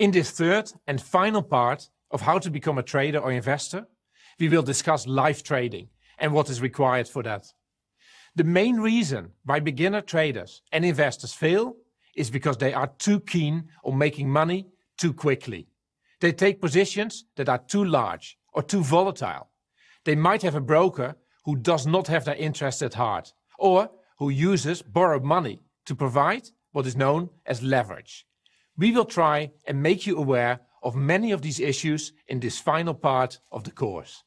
In this third and final part of how to become a trader or investor, we will discuss live trading and what is required for that. The main reason why beginner traders and investors fail is because they are too keen on making money too quickly. They take positions that are too large or too volatile. They might have a broker who does not have their interests at heart, or who uses borrowed money to provide what is known as leverage. We will try and make you aware of many of these issues in this final part of the course.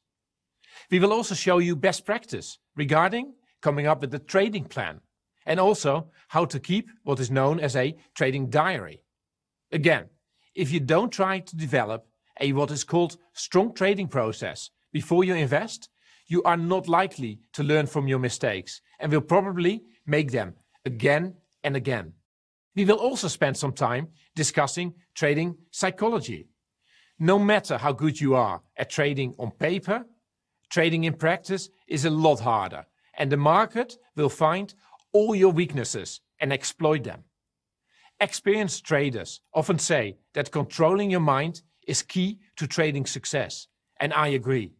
We will also show you best practice regarding coming up with a trading plan, and also how to keep what is known as a trading diary. Again, if you don't try to develop a what is called strong trading process before you invest, you are not likely to learn from your mistakes and will probably make them again and again. We will also spend some time discussing trading psychology. No matter how good you are at trading on paper, trading in practice is a lot harder, and the market will find all your weaknesses and exploit them. Experienced traders often say that controlling your mind is key to trading success, and I agree.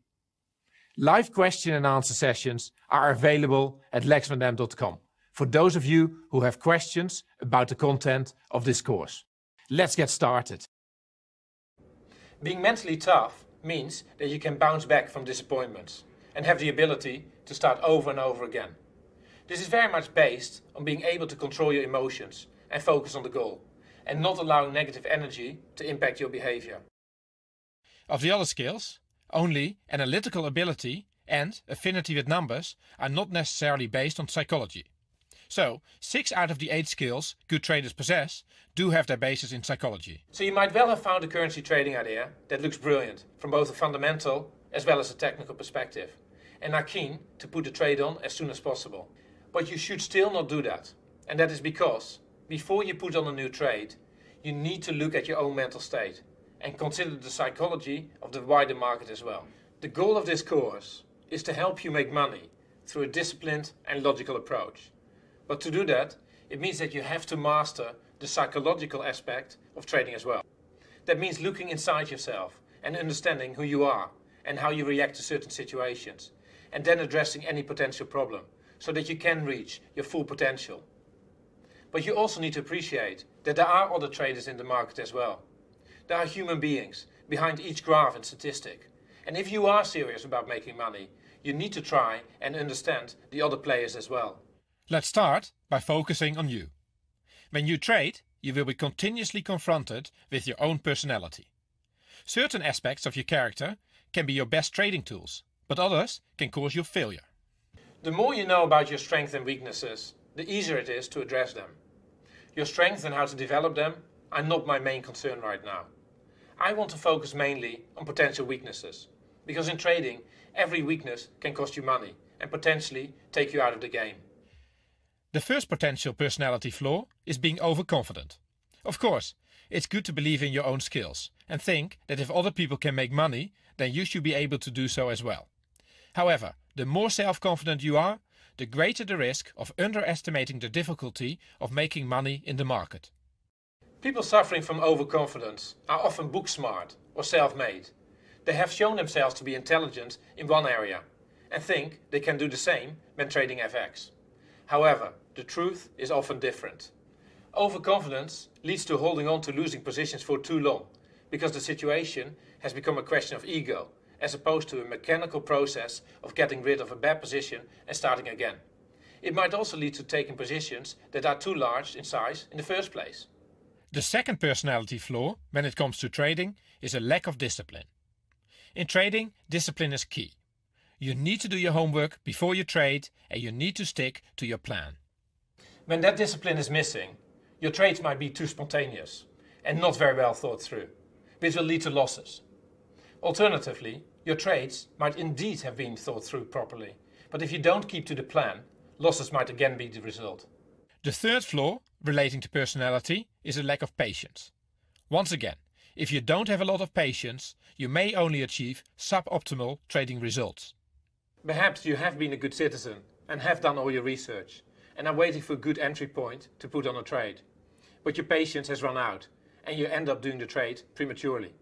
Live question and answer sessions are available at lexmandam.com for those of you who have questions about the content of this course. Let's get started. Being mentally tough means that you can bounce back from disappointments and have the ability to start over and over again. This is very much based on being able to control your emotions and focus on the goal, and not allowing negative energy to impact your behavior. Of the other skills, only analytical ability and affinity with numbers are not necessarily based on psychology. So, 6 out of the 8 skills good traders possess do have their basis in psychology. So you might well have found a currency trading idea that looks brilliant from both a fundamental as well as a technical perspective, and are keen to put the trade on as soon as possible. But you should still not do that, and that is because before you put on a new trade, you need to look at your own mental state and consider the psychology of the wider market as well. The goal of this course is to help you make money through a disciplined and logical approach. But to do that, it means that you have to master the psychological aspect of trading as well. That means looking inside yourself and understanding who you are and how you react to certain situations, and then addressing any potential problem so that you can reach your full potential. But you also need to appreciate that there are other traders in the market as well. There are human beings behind each graph and statistic. And if you are serious about making money, you need to try and understand the other players as well. Let's start by focusing on you. When you trade, you will be continuously confronted with your own personality. Certain aspects of your character can be your best trading tools, but others can cause you failure. The more you know about your strengths and weaknesses, the easier it is to address them. Your strengths and how to develop them are not my main concern right now. I want to focus mainly on potential weaknesses, because in trading, every weakness can cost you money and potentially take you out of the game. The first potential personality flaw is being overconfident. Of course, it's good to believe in your own skills and think that if other people can make money, then you should be able to do so as well. However, the more self-confident you are, the greater the risk of underestimating the difficulty of making money in the market. People suffering from overconfidence are often book smart or self-made. They have shown themselves to be intelligent in one area and think they can do the same when trading FX. However, the truth is often different. Overconfidence leads to holding on to losing positions for too long, because the situation has become a question of ego, as opposed to a mechanical process of getting rid of a bad position and starting again. It might also lead to taking positions that are too large in size in the first place. The second personality flaw when it comes to trading is a lack of discipline. In trading, discipline is key. You need to do your homework before you trade, and you need to stick to your plan. When that discipline is missing, your trades might be too spontaneous and not very well thought through, which will lead to losses. Alternatively, your trades might indeed have been thought through properly, but if you don't keep to the plan, losses might again be the result. The third flaw relating to personality is a lack of patience. Once again, if you don't have a lot of patience, you may only achieve suboptimal trading results. Perhaps you have been a good citizen and have done all your research and are waiting for a good entry point to put on a trade, but your patience has run out and you end up doing the trade prematurely.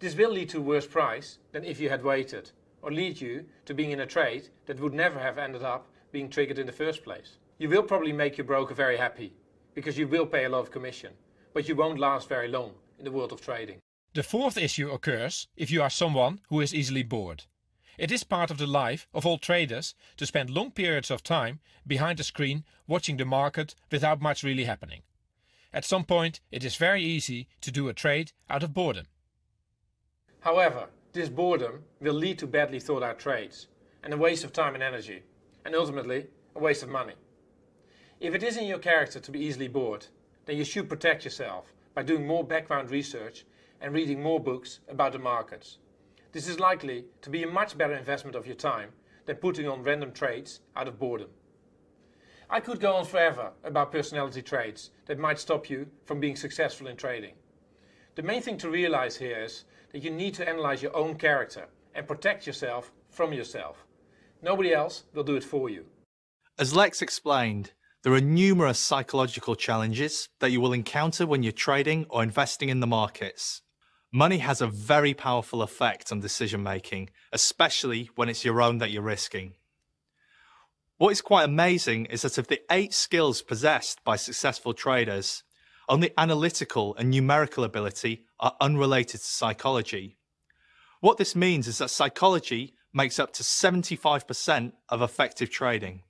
This will lead to a worse price than if you had waited, or lead you to being in a trade that would never have ended up being triggered in the first place. You will probably make your broker very happy, because you will pay a lot of commission, but you won't last very long in the world of trading. The fourth issue occurs if you are someone who is easily bored. It is part of the life of all traders to spend long periods of time behind a screen watching the market without much really happening. At some point it is very easy to do a trade out of boredom. However, this boredom will lead to badly thought out trades and a waste of time and energy, and ultimately a waste of money. If it is in your character to be easily bored, then you should protect yourself by doing more background research and reading more books about the markets. This is likely to be a much better investment of your time than putting on random trades out of boredom. I could go on forever about personality traits that might stop you from being successful in trading. The main thing to realize here is that you need to analyze your own character and protect yourself from yourself. Nobody else will do it for you. As Lex explained, there are numerous psychological challenges that you will encounter when you're trading or investing in the markets. Money has a very powerful effect on decision-making, especially when it's your own that you're risking. What is quite amazing is that of the 8 skills possessed by successful traders, only analytical and numerical ability are unrelated to psychology. What this means is that psychology makes up to 75% of effective trading.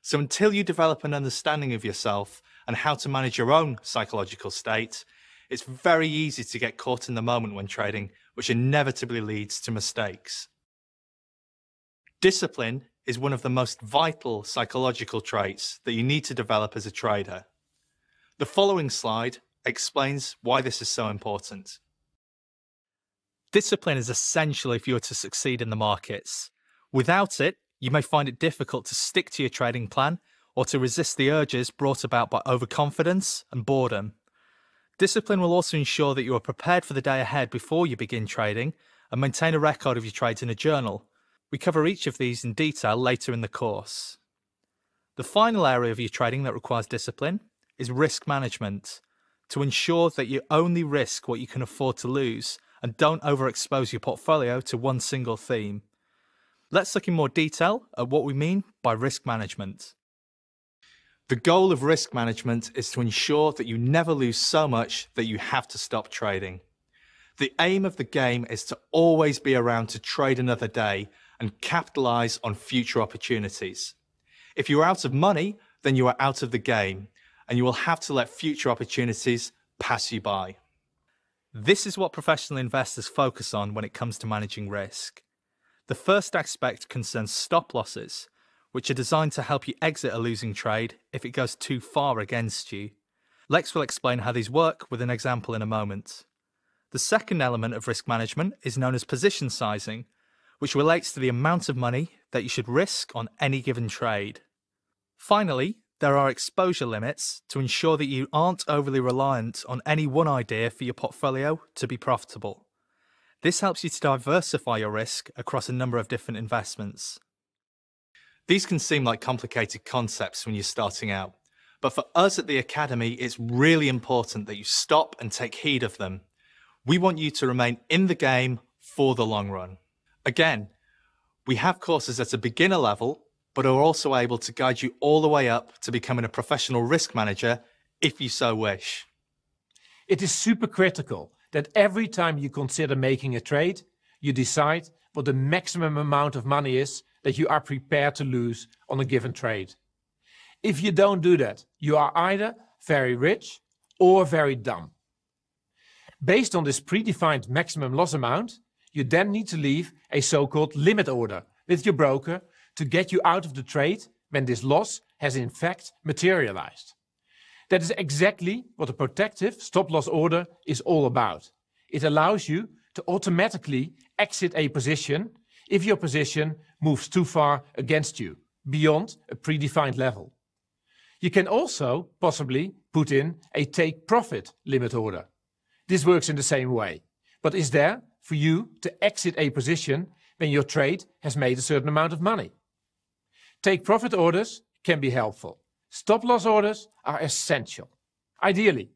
So until you develop an understanding of yourself and how to manage your own psychological state, it's very easy to get caught in the moment when trading, which inevitably leads to mistakes. Discipline is one of the most vital psychological traits that you need to develop as a trader. The following slide explains why this is so important. Discipline is essential if you are to succeed in the markets. Without it, you may find it difficult to stick to your trading plan or to resist the urges brought about by overconfidence and boredom. Discipline will also ensure that you are prepared for the day ahead before you begin trading and maintain a record of your trades in a journal. We cover each of these in detail later in the course. The final area of your trading that requires discipline is risk management, to ensure that you only risk what you can afford to lose and don't overexpose your portfolio to one single theme. Let's look in more detail at what we mean by risk management. The goal of risk management is to ensure that you never lose so much that you have to stop trading. The aim of the game is to always be around to trade another day and capitalize on future opportunities. If you are out of money, then you are out of the game, and you will have to let future opportunities pass you by. This is what professional investors focus on when it comes to managing risk. The first aspect concerns stop losses, which are designed to help you exit a losing trade if it goes too far against you. Lex will explain how these work with an example in a moment. The second element of risk management is known as position sizing, which relates to the amount of money that you should risk on any given trade. Finally, there are exposure limits to ensure that you aren't overly reliant on any one idea for your portfolio to be profitable. This helps you to diversify your risk across a number of different investments. These can seem like complicated concepts when you're starting out, but for us at the Academy, it's really important that you stop and take heed of them. We want you to remain in the game for the long run. Again, we have courses at a beginner level, but are also able to guide you all the way up to becoming a professional risk manager if you so wish. It is super critical that every time you consider making a trade, you decide what the maximum amount of money is that you are prepared to lose on a given trade. If you don't do that, you are either very rich or very dumb. Based on this predefined maximum loss amount, you then need to leave a so-called limit order with your broker to get you out of the trade when this loss has in fact materialized. That is exactly what a protective stop-loss order is all about. It allows you to automatically exit a position if your position moves too far against you, beyond a predefined level. You can also possibly put in a take profit limit order. This works in the same way, but is there for you to exit a position when your trade has made a certain amount of money. Take profit orders can be helpful. Stop loss orders are essential. Ideally,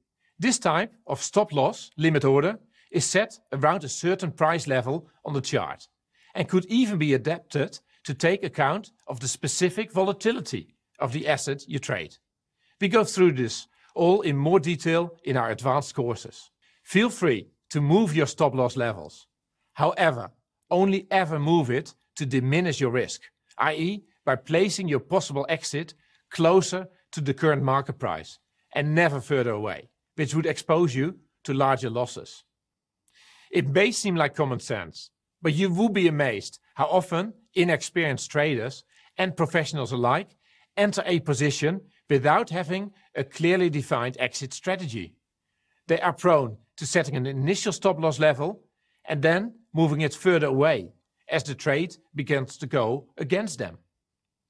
This type of stop-loss limit order is set around a certain price level on the chart and could even be adapted to take account of the specific volatility of the asset you trade. We go through this all in more detail in our advanced courses. Feel free to move your stop-loss levels. However, only ever move it to diminish your risk, i.e. by placing your possible exit closer to the current market price and never further away, which would expose you to larger losses. It may seem like common sense, but you would be amazed how often inexperienced traders and professionals alike enter a position without having a clearly defined exit strategy. They are prone to setting an initial stop-loss level and then moving it further away as the trade begins to go against them.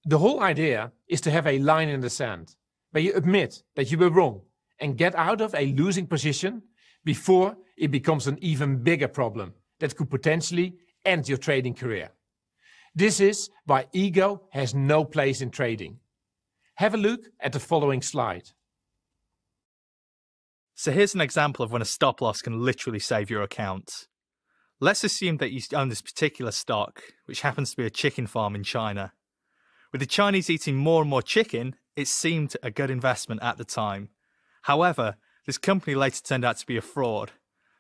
The whole idea is to have a line in the sand where you admit that you were wrong and get out of a losing position before it becomes an even bigger problem that could potentially end your trading career. This is why ego has no place in trading. Have a look at the following slide. So here's an example of when a stop loss can literally save your account. Let's assume that you own this particular stock, which happens to be a chicken farm in China. With the Chinese eating more and more chicken, it seemed a good investment at the time. However, this company later turned out to be a fraud.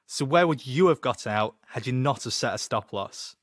So where would you have got out had you not have set a stop loss?